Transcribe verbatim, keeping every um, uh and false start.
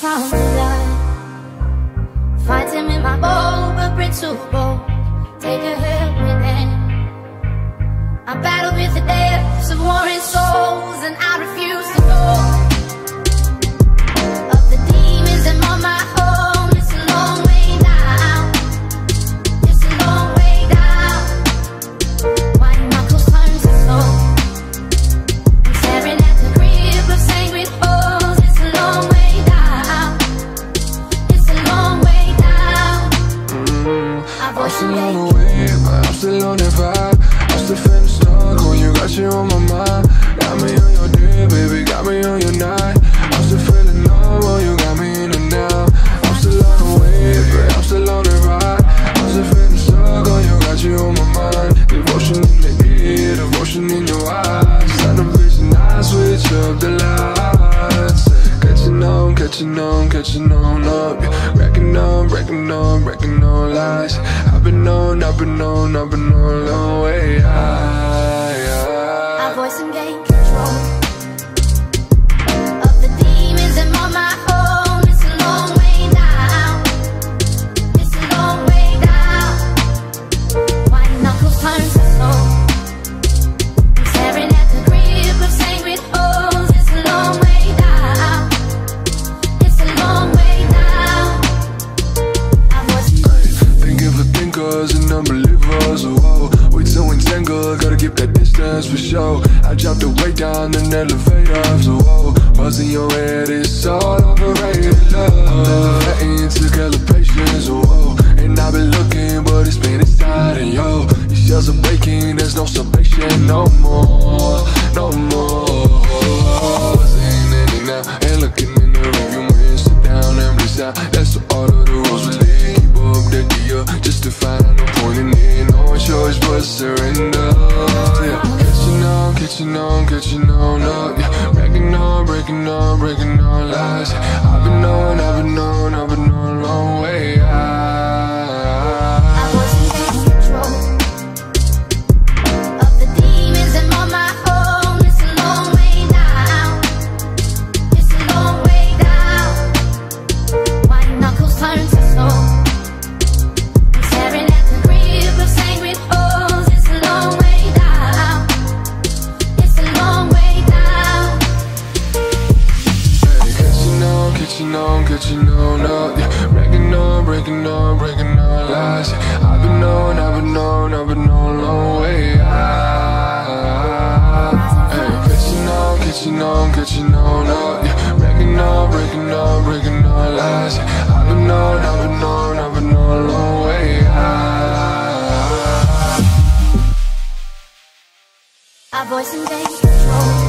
found love. Finds him in my bowl, but brings to a bowl. Take a hit with it. I battle with the depths of warring souls, and I refuse to go. Voice and take control.